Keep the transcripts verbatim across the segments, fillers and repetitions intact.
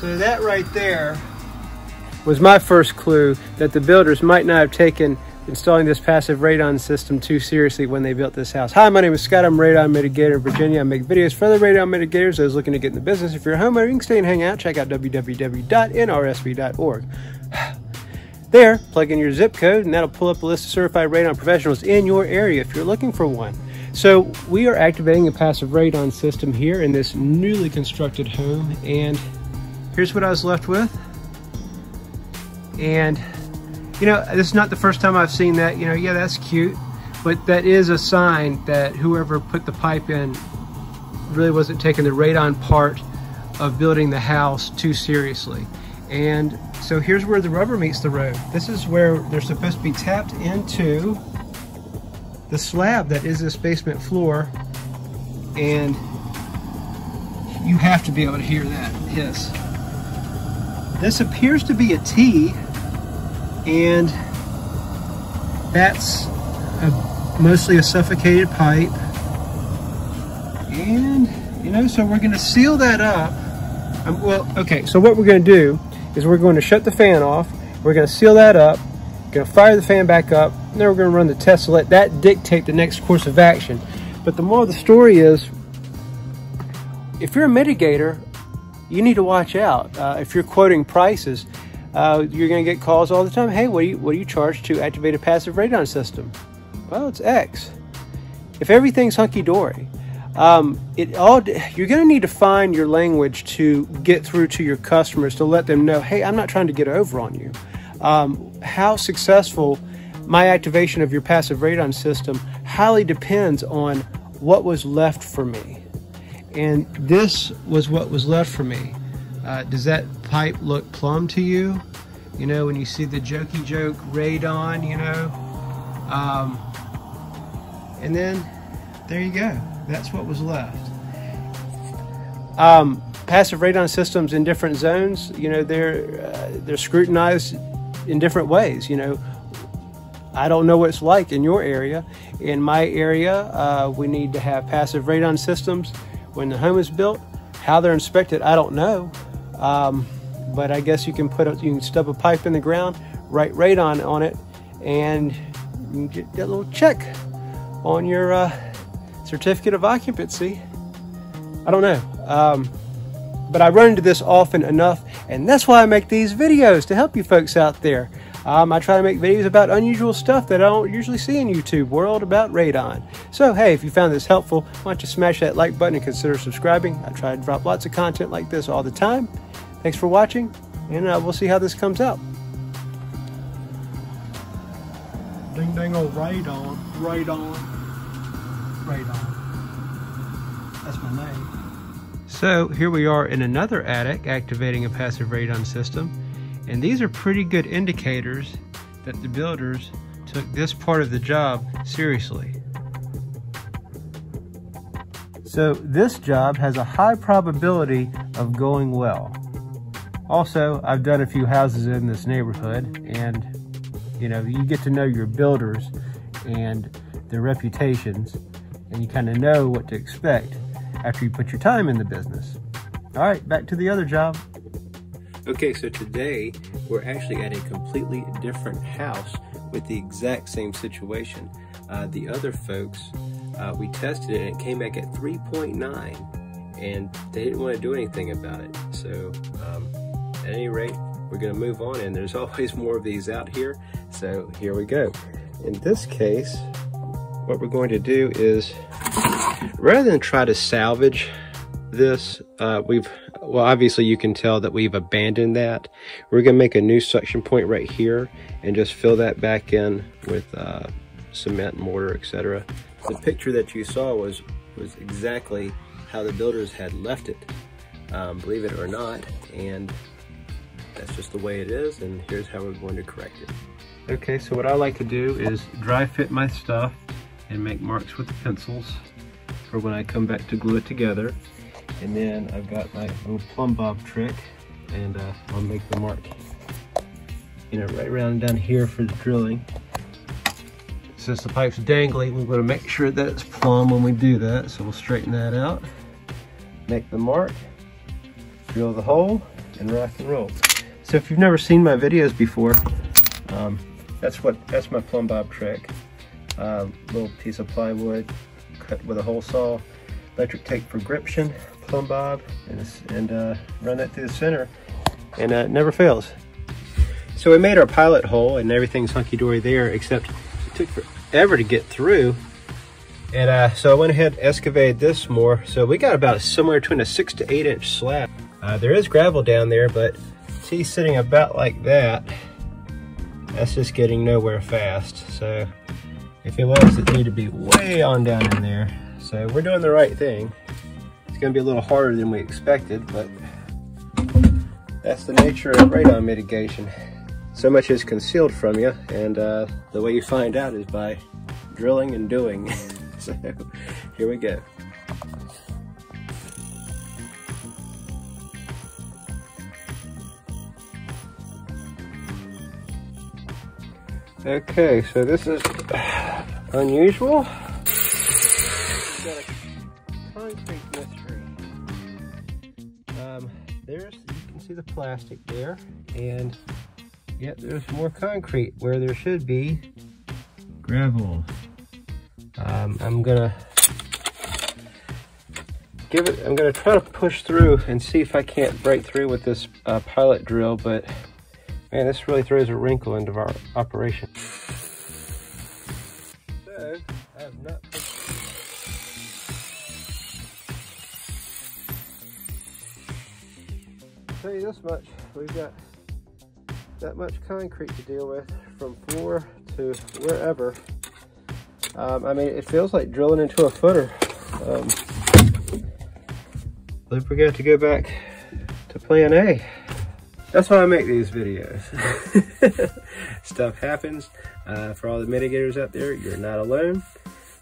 So that right there was my first clue that the builders might not have taken installing this passive radon system too seriously when they built this house. Hi, my name is Scott. I'm a radon mitigator in Virginia. I make videos for the radon mitigators, those looking to get in the business. If you're a homeowner, you can stay and hang out. Check out w w w dot n r s v dot org. There, plug in your zip code, and that'll pull up a list of certified radon professionals in your area if you're looking for one. So we are activating a passive radon system here in this newly constructed home, and here's what I was left with. And you know, this is not the first time I've seen that. You know, yeah, that's cute, but that is a sign that whoever put the pipe in really wasn't taking the radon part of building the house too seriously. And so here's where the rubber meets the road. This is where they're supposed to be tapped into the slab that is this basement floor, and you have to be able to hear that hiss. This appears to be a T, and that's a, mostly a suffocated pipe. And you know, so we're going to seal that up. Um, well, okay, so what we're going to do is we're going to shut the fan off, we're going to seal that up, going to fire the fan back up, and then we're going to run the test to let that dictate the next course of action. But the moral of the story is, if you're a mitigator, you need to watch out. Uh, if you're quoting prices, uh, you're going to get calls all the time. Hey, what do you, what do you charge to activate a passive radon system? Well, it's X. If everything's hunky-dory, um, it all you're going to need to find your language to get through to your customers, to let them know, hey, I'm not trying to get over on you. Um, how successful my activation of your passive radon system highly depends on what was left for me. And this was what was left for me. Uh, does that pipe look plumb to you? You know, when you see the jokey joke radon, you know, um, and then there you go. That's what was left. Um, passive radon systems in different zones, you know, they're, uh, they're scrutinized in different ways. You know, I don't know what it's like in your area. In my area, uh, we need to have passive radon systems when the home is built. How they're inspected, I don't know, um, but I guess you can put a, you can stub a pipe in the ground, write radon on it, and you can get that little check on your uh, certificate of occupancy. I don't know, um, but I run into this often enough. And that's why I make these videos, to help you folks out there. Um, I try to make videos about unusual stuff that I don't usually see in YouTube world about radon. So hey, if you found this helpful, why don't you smash that like button and consider subscribing. I try to drop lots of content like this all the time. Thanks for watching, and uh, we'll see how this comes out. Ding ding old radon, radon, radon. That's my name. So here we are in another attic activating a passive radon system, and these are pretty good indicators that the builders took this part of the job seriously. So this job has a high probability of going well. Also, I've done a few houses in this neighborhood, and you know, you get to know your builders and their reputations, and you kind of know what to expect after you put your time in the business. All right, back to the other job. Okay, so today we're actually at a completely different house with the exact same situation. Uh, the other folks, uh, we tested it and it came back at three point nine, and they didn't want to do anything about it. So um, at any rate, we're gonna move on, and there's always more of these out here. So here we go. In this case, what we're going to do is, rather than try to salvage this, uh, we've, well, obviously you can tell that we've abandoned that. We're gonna make a new suction point right here and just fill that back in with uh, cement, mortar, et cetera. The picture that you saw was, was exactly how the builders had left it, um, believe it or not, and that's just the way it is, and here's how we're going to correct it. Okay, so what I like to do is dry fit my stuff and make marks with the pencils for when I come back to glue it together. And then I've got my little plumb bob trick, and uh, I'll make the mark, you know, right around down here for the drilling. Since the pipe's dangly, we're gonna make sure that it's plumb when we do that. So we'll straighten that out, make the mark, drill the hole, and rock and roll. So if you've never seen my videos before, um, that's what that's my plumb bob trick. Uh, little piece of plywood cut with a hole saw, electric tape for gription, plumb bob, and, and uh, run that through the center, and uh, it never fails. So we made our pilot hole and everything's hunky-dory there, except it took forever to get through. And uh, so I went ahead and excavated this more. So we got about somewhere between a six to eight inch slab. Uh, there is gravel down there, but see, sitting about like that, that's just getting nowhere fast. So if it was, it needed to be way on down in there. So we're doing the right thing. It's gonna be a little harder than we expected, but that's the nature of radon mitigation. So much is concealed from you, and uh, the way you find out is by drilling and doing. So here we go. Okay, so this is unusual. We've got a concrete mystery. Um, there's, you can see the plastic there, and yet there's more concrete where there should be gravel. Um, I'm gonna give it, I'm gonna try to push through and see if I can't break through with this uh, pilot drill, but man, this really throws a wrinkle into our operation. So, I have not pushed through. I'll tell you this much, we've got that much concrete to deal with from floor to wherever. Um, I mean, it feels like drilling into a footer. Um, but we got to go back to plan A. That's why I make these videos. Stuff happens. Uh, for all the mitigators out there, you're not alone.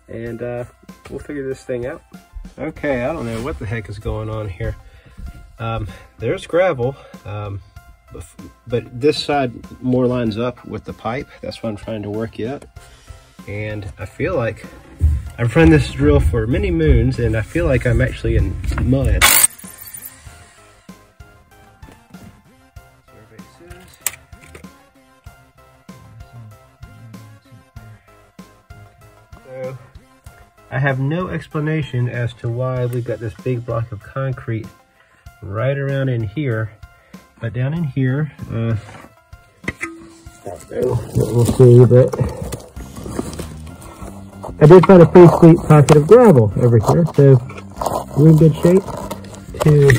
And uh, we'll figure this thing out. Okay, I don't know what the heck is going on here. Um, there's gravel, um, but this side more lines up with the pipe. That's why I'm trying to work it up. And I feel like I've run this drill for many moons, and I feel like I'm actually in mud. So I have no explanation as to why we've got this big block of concrete right around in here, but down in here, uh, we'll see, but I did find a pretty sweet pocket of gravel over here, so we're in good shape to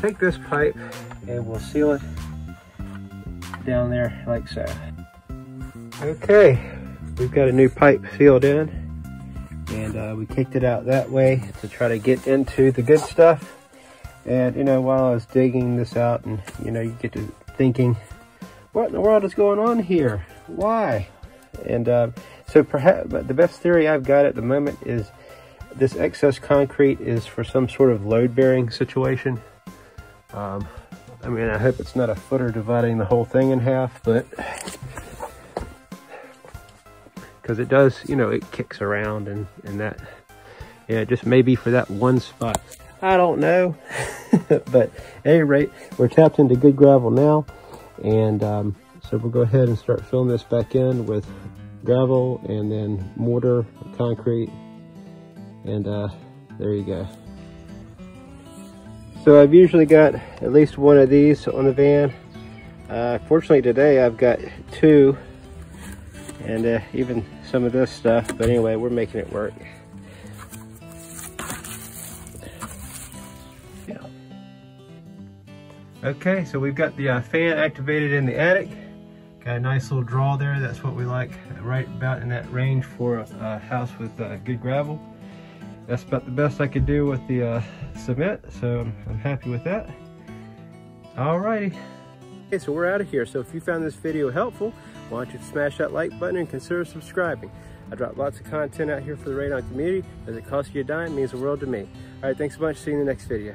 take this pipe and we'll seal it down there like so. Okay, we've got a new pipe sealed in, and uh, we kicked it out that way to try to get into the good stuff. And you know, while I was digging this out, and you know, you get to thinking, what in the world is going on here? Why? And uh, so perhaps, but the best theory I've got at the moment is this excess concrete is for some sort of load-bearing situation. Um, I mean, I hope it's not a footer dividing the whole thing in half, but because it does, you know, it kicks around and, and that, yeah, just maybe for that one spot. I don't know, but at any rate, we're tapped into good gravel now, and um, so we'll go ahead and start filling this back in with gravel and then mortar, concrete, and uh, there you go. So I've usually got at least one of these on the van. Uh, fortunately today I've got two, and uh, even some of this stuff, but anyway, we're making it work. Yeah. Okay, so we've got the uh, fan activated in the attic. Got a nice little draw there. That's what we like, right about in that range for a house with uh, good gravel. That's about the best I could do with the uh, cement, so I'm, I'm happy with that. Alrighty. Okay, so we're out of here. So if you found this video helpful, why don't you smash that like button and consider subscribing. I drop lots of content out here for the radon community. Does it cost you a dime? It means the world to me. Alright, thanks so much. See you in the next video.